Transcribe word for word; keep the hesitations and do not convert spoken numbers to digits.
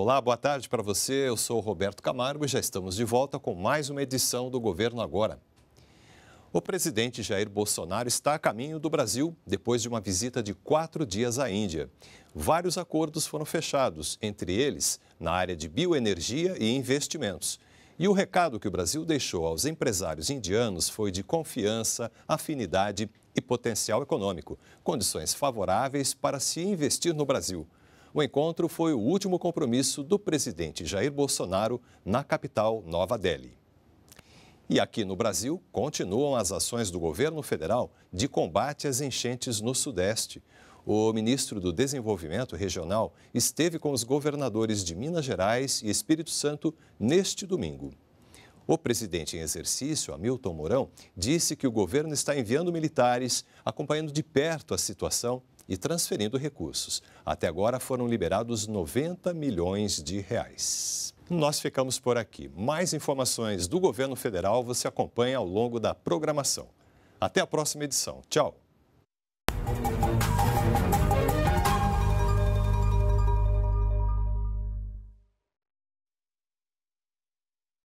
Olá, boa tarde para você. Eu sou o Roberto Camargo e já estamos de volta com mais uma edição do Governo Agora. O presidente Jair Bolsonaro está a caminho do Brasil depois de uma visita de quatro dias à Índia. Vários acordos foram fechados, entre eles na área de bioenergia e investimentos. E o recado que o Brasil deixou aos empresários indianos foi de confiança, afinidade e potencial econômico, condições favoráveis para se investir no Brasil. O encontro foi o último compromisso do presidente Jair Bolsonaro na capital Nova Delhi. E aqui no Brasil, continuam as ações do governo federal de combate às enchentes no Sudeste. O ministro do Desenvolvimento Regional esteve com os governadores de Minas Gerais e Espírito Santo neste domingo. O presidente em exercício, Hamilton Mourão, disse que o governo está enviando militares, acompanhando de perto a situação e transferindo recursos. Até agora foram liberados noventa milhões de reais. Nós ficamos por aqui. Mais informações do governo federal você acompanha ao longo da programação. Até a próxima edição. Tchau!